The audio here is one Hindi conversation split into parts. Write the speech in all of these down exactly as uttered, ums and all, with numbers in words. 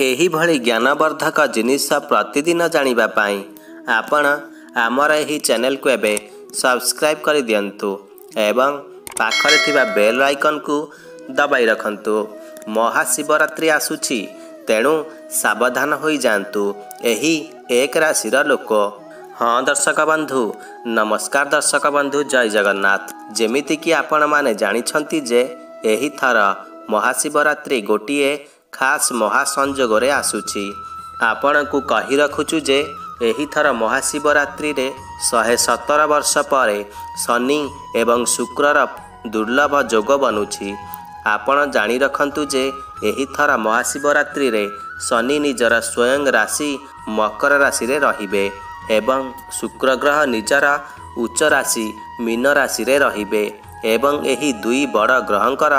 एही ज्ञानवर्धक जिनिष प्रतिदिन जानिबा पाई आपण आमर एही चैनल को एबे सब्सक्राइब कर दियंतु एवं पाखरे थिबा बेल आइकन को दबाई रखंतु। महाशिवरात्रि आसुछि तेणु सावधान होई जांतु एही एक राशि लोक। हाँ दर्शक बंधु नमस्कार। दर्शक बंधु जय जगन्नाथ। जेमिति कि आपण माने जानि छंती जे एही थर महाशिवरात्रि गोटिए खास महासंजोग आसूची। आपण को कही रखुचु जे एही थर महाशिवरात्रि रे शहे सतर वर्ष पर शनि एवं शुक्रर दुर्लभ जोग बनुची। आपण जानी रखंतु जे एही थर महाशिवरात्रि रे शनि निजर स्वयं राशि मकर राशि रे रहिबे एवं शुक्र ग्रह निजर उच्च राशि मीन राशि रे रहिबे एवं एही दुई बड़ ग्रहंकर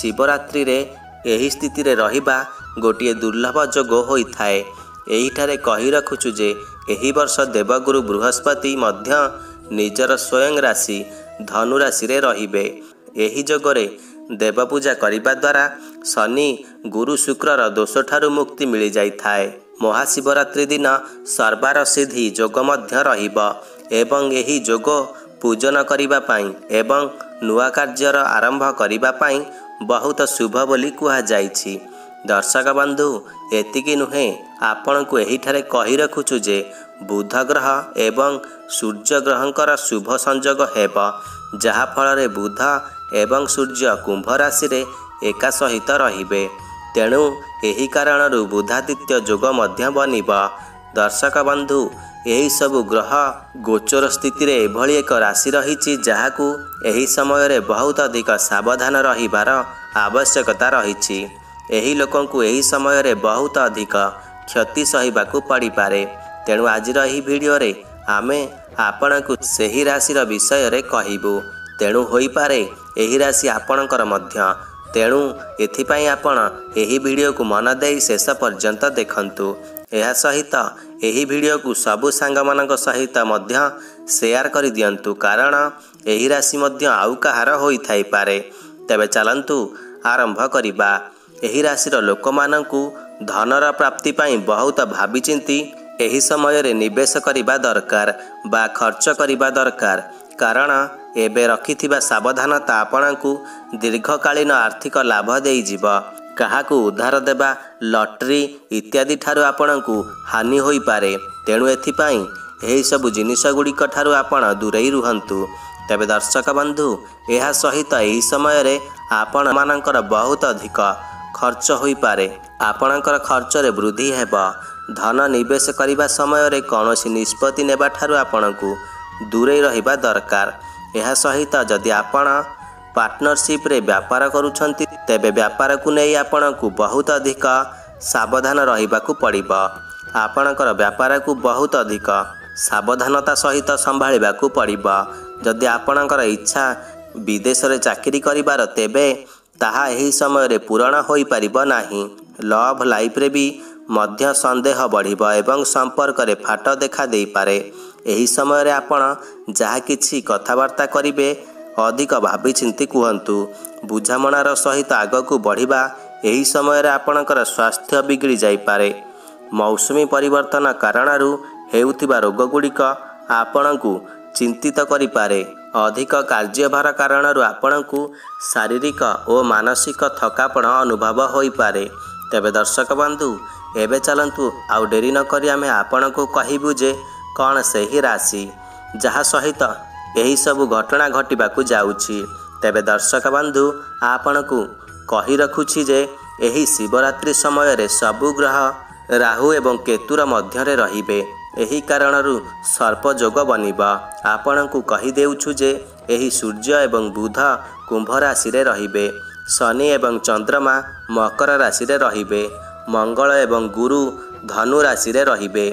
शिवरात्रि रे एही स्थिति रे रहिबा गोटिए दुर्लभ जोग होई थाए। एही थारे कही रखुचु जे एही वर्ष देवगुरु बृहस्पति मध्य निजर स्वयं राशि धनु राशि रे रहिबे। एही जोगरे देव पूजा करिबा द्वारा शनि गुरु शुक्रर दोष ठारू मुक्ति मिली जाई थाए। महाशिवरात्रि दिन सर्वार सिद्धि जोग मध्य रहिब एवं एही जोग पूजन करिबा पाई एवं नुआ कार्यर आरंभ करिबा पाई बहुत शुभ बोली कुहा जाइछि। दर्शक बंधु एतिकी नुहे आपण को एहिठारे कही रखुचु जे बुध ग्रह एवं सूर्य ग्रहंकर शुभ संजोग हेब जहा फल बुध एवं सूर्य कुंभ राशि रे एका सहित रहिबे तेणु एही कारणरू बुधादित्य जोग मध्य बनिब। दर्शक बंधु एही सबु ग्रह गोचर स्थिति रे एभली एक राशि रहिछि जाहाकू एही समय रे बहुत अधिक सावधान रहिबार आवश्यकता रहिछि। एही लोकंकू एही समय रे बहुत अधिक क्षति सहिबाकू पड़ी पारे तेणु आज रही वीडियो रे आमे आपनकू सेही राशि रा विषय रे कहिबू। तेणु होई पारे एही राशि आपनकर मध्य तेणु एथिपाई आपण एही वीडियो को मन देई शेष पर्यंत देखंतु। एहा सहित एही वीडियो को सबु सांग मानक सहित मध्य शेयर करि दियंतु कारण एही राशि मध्य आउ कहार होई थाई पारे। तबे चलंतु आरंभ करिबा। एही राशि रो लोक मानकू धनर प्राप्ति पाई बहुत भाबी चिंती एही समय रे निवेश करिबा दरकार बा खर्च करिबा दरकार कारण एबे रखिथिबा सावधानता आपणकू दीर्घकालीन आर्थिक लाभ देइजिब। काहाकू उधार देबा लॉटरी इत्यादि ठारू आपणकू हानि होई पारे तेणु एथिपाई एही सबु जिनिष गुड़िक ठारू आपण दूरेई रुहंतु। तबे दर्शक बंधु एहा सहित एही समय रे आपण मानकर बहुत अधिक खर्च होई पारे आपणकर खर्च रे वृद्धि हेब। धन निवेश करिबा समय रे कोनोसी निष्पत्ति नेबा ठारू आपणकू दूरेई रहिबा दरकार। यह सहित जदि आपण पार्टनरशिप रे व्यापार करूछंती तेबे व्यापार को नहीं आपण को बहुत अधिक सावधान रहिबाकू पड़िब। आपणकर व्यापार को बहुत अधिक सावधानता सहित संभाळिबाकू पड़िब। जदि आपणकर इच्छा विदेश रे चाकरी करिबार तेबे ताहा एही समय रे पूरण होई पारिबो नाही। लव लाइफ रे भी मध्य संदेह बढ़िब एवं संपर्क रे फाट देखा देई पारे। एही समय रे आपण जहा किछि कथावार्ता करिबे अधिक भाबी चिंती कहतु बुझामणार सहित आगकू बढ़िबा। एही समय रे आपणकर स्वास्थ्य बिगड़ी जाई पारे। मौसमी परिवर्तन कारणरू हेउथिबा रोग गुड़िक आपणकू चिंतित करि पारे। अधिक कार्यभार कारणरू आपणकू शारीरिक और मानसिक थकापण अनुभव होई पारे। तेबे दर्शक बंधु एबे चलंतु आउ डेरी न करी आमे आपणकू कहिबु जे कौन सही राशि जहा सहित यही सबु घटना घटवाक जाऊँगी। तेबे दर्शक बंधु आपण को कही रखुछि जे एही शिवरात्रि समय रे सबु ग्रह राहु एवं केतुर मध्य रहिबे एही कारणरू सर्प जोग बनिब। आपण को कही देउछु जे एही सूर्य एवं बुध कुंभ राशि रे रहिबे शनि एवं चंद्रमा मकर राशि रे रहिबे मंगल एवं गुरु धनु राशि रे रहिबे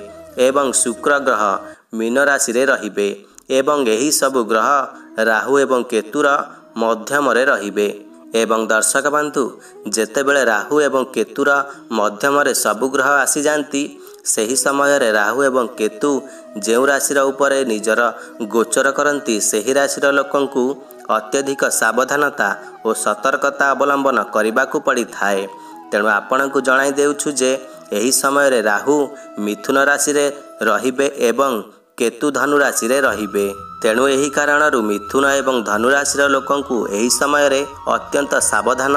एवं शुक्र ग्रह मीन राशि रे रहिबे एवं एही सबु ग्रह राहु एवं केतुर मध्यम रे रहिबे। एवं दर्शक बंधु जेतेबेले राहु एवं केतुर मध्यम रे सबु ग्रह आसी जानती सही समय रे राहु एवं केतु जेउ राशि उपरे निजर गोचर करंती सही राशि लोकंकू अत्यधिक सावधानता और सतर्कता अवलंबन करिबाकू पड़ी थाए। तेणु आपण को जणाई देउछु जे ଏହି ସମୟରେ ରାହୁ ମିଥୁନ ରାଶିରେ ରହିବେ ଏବଂ କେତୁ ଧନୁ ରାଶିରେ ରହିବେ। ତେଣୁ ଏହି କାରଣରୁ ମିଥୁନ ଏବଂ ଧନୁ ରାଶିର ଲୋକଙ୍କୁ ଏହି ସମୟରେ ଅତ୍ୟନ୍ତ ସାବଧାନ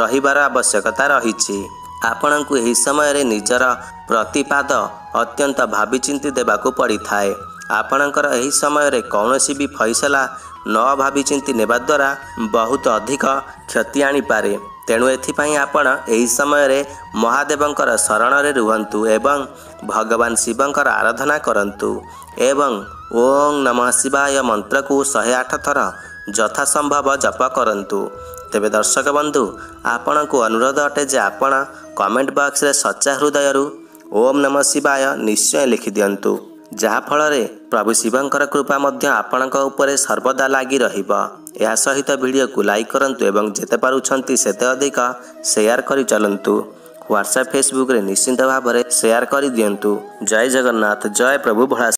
ରହିବାର ଆବଶ୍ୟକତା ରହିଛି। ଆପଣଙ୍କୁ ଏହି ସମୟରେ ନିଜର ପ୍ରତିପାଦ ଅତ୍ୟନ୍ତ ଭାବିଚିନ୍ତି ଦେବାକୁ ପଡ଼ିଥାଏ। ଆପଣଙ୍କର ଏହି ସମୟରେ କୌଣସି ବି ଫଇସଲା ନ ଭାବିଚିନ୍ତି ନେବା ଦ୍ୱାରା ବହୁତ ଅଧିକ କ୍ଷତି ଆଣିପାରେ। ତେଣୁ ଏଥିପାଇଁ ଆପଣ ଏହି ସମୟରେ ମହାଦେବଙ୍କର ଶରଣରେ ରୁହନ୍ତୁ ଏବଂ ଭଗବାନ ଶିବଙ୍କର ଆରାଧନା କରନ୍ତୁ ଏବଂ ଓଁ ନମଃ ଶିବାୟ ମନ୍ତ୍ରକୁ ଶହେ ଆଠ ଥର ଯଥାସମ୍ଭବ ଜପ କରନ୍ତୁ। ତେବେ ଦର୍ଶକ ବନ୍ଧୁ, ଆପଣଙ୍କୁ ଅନୁରୋଧ ଅଟେ ଯେ ଆପଣ କମେଣ୍ଟ ବକ୍ସରେ ସଚ୍ଚା ହୃଦୟରୁ ଓମ୍ ନମଃ ଶିବାୟ ନିଶ୍ଚୟ ଲେଖିଦିଅନ୍ତୁ, ଯାହାଫଳରେ ପ୍ରଭୁ ଶିବଙ୍କର କୃପା ମଧ୍ୟ ଆପଣଙ୍କ ଉପରେ ସର୍ବଦା ଲାଗି ରହିବ। ଏହା ସହିତ ଭିଡ଼ିଓକୁ ଲାଇକ୍ କରନ୍ତୁ ଏବଂ ଯେତେ ପାରୁଛନ୍ତି ସେତେ ଅଧିକ ସେୟାର କରି ଚାଲନ୍ତୁ। ହ୍ୱାଟ୍ସଆପ୍, ଫେସବୁକ୍ରେ ନିଶ୍ଚିତ ଭାବରେ ସେୟାର କରିଦିଅନ୍ତୁ। ଜୟ ଜଗନ୍ନାଥ, ଜୟ ପ୍ରଭୁ ଭୋଳା।